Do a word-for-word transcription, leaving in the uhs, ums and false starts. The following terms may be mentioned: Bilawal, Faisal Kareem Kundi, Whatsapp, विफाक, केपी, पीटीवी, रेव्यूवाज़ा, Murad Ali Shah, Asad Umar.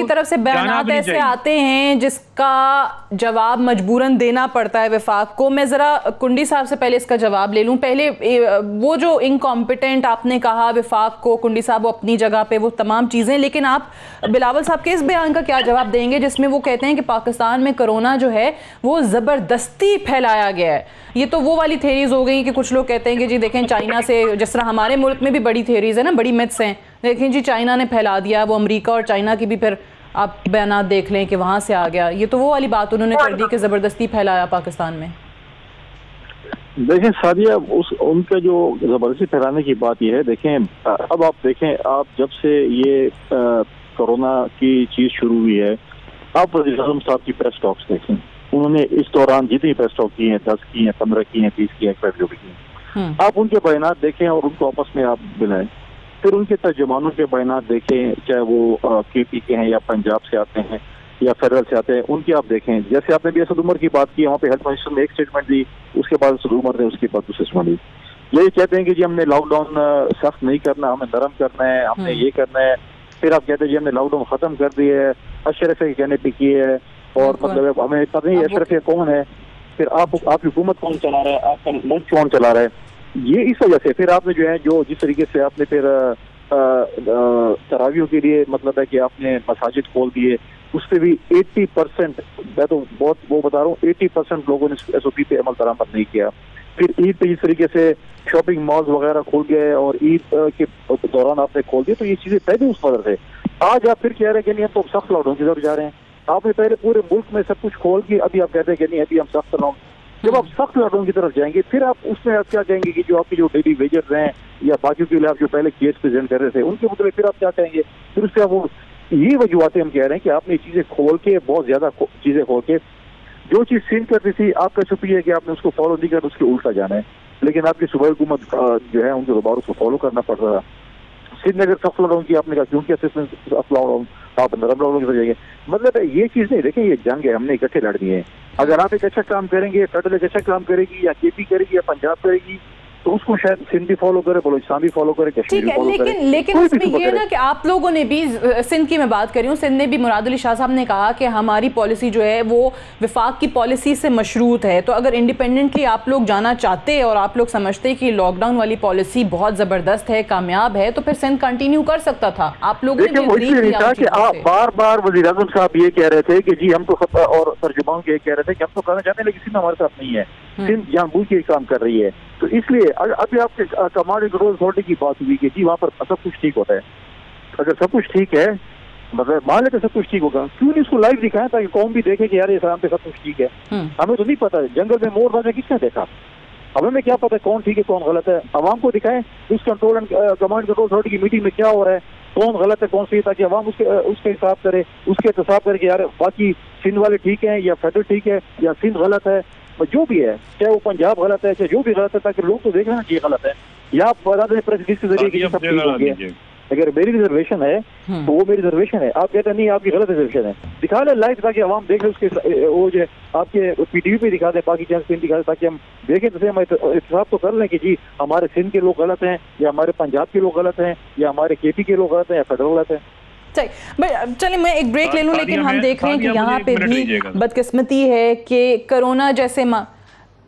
की तरफ से बयान ऐसे आते हैं जिसका जवाब मजबूरन देना पड़ता है विफाक को। मैं जरा कुंडी साहब से पहले इसका जवाब ले लूं। पहले वो जो इनकॉम्पिटेंट आपने कहा विफाक को, कुंडी साहब, वो अपनी जगह पे, वो तमाम चीजें, लेकिन आप बिलावल साहब के इस बयान का क्या जवाब देंगे जिसमें वो कहते हैं कि पाकिस्तान में कोरोना जो है वो जबरदस्ती फैलाया गया है। ये तो वो वाली थेरीज हो गई कि कुछ लोग कहते हैं कि जी देखें चाइना से, जिस तरह हमारे मुल्क में भी बड़ी थेरीज है ना, बड़ी मिथ्स हैं, देखें जी चाइना ने फैला दिया, वो अमेरिका और चाइना की भी फिर आप बयान देख लें कि वहां से आ गया। ये तो वो वाली बात उन्होंने कर दी कि जबरदस्ती फैलाया पाकिस्तान में। देखें सादिया, उस उनके जो जबरदस्ती फैलाने की बात यह है, देखें अब आप देखें, आप जब से ये कोरोना की चीज शुरू हुई है, आप वज़ीर आज़म साहब की प्रेस टॉक्स देखें, उन्होंने इस दौरान जितनी प्रेस टॉक की है, दस की है, पंद्रह की है, बीस की है, जो भी की है, आप उनके बयान देखें और उनको आपस में आप मिलाएं, फिर उनके तर्जुमानों के बयान देखें, चाहे वो के पी के हैं या पंजाब से आते हैं या फेडरल से आते हैं, उनके आप देखें। जैसे आपने भी असद उमर की बात की, वहाँ पे हेल्थ मिनिस्टर ने एक स्टेटमेंट दी, उसके बाद असद उमर ने उसकी बात दूसरी सुनी, यही कहते हैं कि जी हमने लॉकडाउन सख्त नहीं करना, हमें नरम करना है, हमने ये करना है, फिर आप कहते हैं जी हमने लॉकडाउन खत्म कर दिया है, अशरफ के कहने पर किए है, और मतलब हमें पता नहीं अशरफ कौन है, फिर आप आपकी हुकूमत कौन चला रहा है, आपका मुल्क कौन चला रहा है, ये इस वजह से। फिर आपने जो है जो जिस तरीके से आपने फिर तरावियों के लिए मतलब है कि आपने मसाजिद खोल दिए, उस पर भी अस्सी परसेंट, मैं तो बहुत वो बता रहा हूँ, अस्सी परसेंट लोगों ने एस ओ पी पे अमल दरामद नहीं किया। फिर ईद पे जिस तरीके से शॉपिंग मॉल वगैरह खोल गए और ईद के दौरान आपने खोल दिए, तो ये चीज़ें पहले उस वजह से। आज आप फिर कह रहे हैं कि नहीं हम तो सख्त लॉकडाउन की तरफ जा रहे हैं, आपने पहले पूरे मुल्क में सब कुछ खोल के, अभी आप कहते हैं कि नहीं अभी हम सख्त लॉकडाउन, जब आप सख्त लॉकडाउन की तरफ जाएंगे, फिर आप उसमें आप क्या कहेंगे कि जो आपकी जो डेली वेजर्स हैं या बाकियों के लिए आप जो पहले केस प्रेजेंट कर रहे थे उनके मतलब, फिर आप क्या कहेंगे, फिर उससे आप ये वजूहतें हम कह रहे हैं कि आपने चीज़ें खोल के, बहुत ज़्यादा चीज़ें खोल के, जो चीज़ सीन करती थी आपका छुपी है कि आपने उसको फॉलो नहीं करना, उसके उल्टा जाना है, लेकिन आपकी सूबाई हुकूमत जो है उनके दोबारा उसको फॉलो करना पड़ रहा है। श्रीनगर सख्त लॉकडाउन की आपने कहा, क्योंकि लॉकडाउन आप नरम लॉकडाउन की तरफ जाएंगे, मतलब ये चीज़ नहीं। देखें ये जंग है, हमने इकट्ठे लड़नी है, अगर आप एक अच्छा काम करेंगे, फेडरल एक अच्छा काम करेगी या केपी करेगी या पंजाब करेगी, तो उसको शायद सिंध भी फॉलो करे, बलोचिस्तान भी फॉलो करे, कश्मीर भी फॉलो करे। लेकिन लेकिन उसमें ये ना कि आप लोगों ने भी, सिंध की मैं बात कर रही हूँ, सिंध ने भी, मुराद अली शाह साहब ने कहा कि हमारी पॉलिसी जो है वो विफाक की पॉलिसी से मशरूत है। तो अगर इंडिपेंडेंटली आप लोग जाना चाहते और आप लोग समझते कि लॉकडाउन वाली पॉलिसी बहुत ज़बरदस्त है, कामयाब है, तो फिर सिंध कंटिन्यू कर सकता था। आप लोगों ने आप बार बार वज़ीर आज़म साहब ये कह रहे थे कि जी हम तो, और तर्जुमान के कह रहे थे कि हम तो करना चाहते हैं लेकिन सिंध हमारे साथ नहीं है, सिंध जानबूझ के काम कर रही है। तो इसलिए अभी आपके कमांड एंड कंट्रोल अथॉरिटी की बात हुई कि जी वहाँ पर सब कुछ ठीक होता है, अगर सब कुछ ठीक है मतलब मान लेकर सब कुछ ठीक होगा, क्यों नहीं उसको लाइव दिखाएं ताकि कौम भी देखे कि यार ये सलाम पे सब कुछ ठीक है। हमें तो नहीं पता जंगल में मोर राजा किसने देखा, हमें क्या पता कौन ठीक है कौन गलत है, आवाम को दिखाएं उस control and command control authority की मीटिंग में क्या हो रहा है, कौन गलत है कौन सही, ताकि आवाम उसके उसके हिसाब करे, उसके हिसाब करके यार बाकी सिंध वाले ठीक है या फेडरल ठीक है या सिंध गलत है, जो भी है, चाहे वो पंजाब गलत है, चाहे जो भी गलत है, ताकि लोग तो देख रहे हैं ये गलत है, या आप बता दें प्रेस रिलीज के जरिए। अगर मेरी रिजर्वेशन है तो वो मेरी रिजर्वेशन है, आप कहते हैं नहीं आपकी गलत रिजर्वेशन है, दिखा लें लाइव ताकि आवाम देख ले, उसके वो जो है आपके पीटीवी पे दिखा दें, बाकी चैनल पे दिखा दें, ताकि हम देखें तो हम इतराब तो कर लें कि जी हमारे सिंध के लोग गलत हैं या हमारे पंजाब के लोग गलत हैं या हमारे केपी के लोग गलत हैं या फेडरल गलत है। चलिए मैं एक ब्रेक ले लूं, लेकिन हम देख रहे हैं कि यहाँ पे भी बदकिस्मती है कि कोरोना जैसे माँ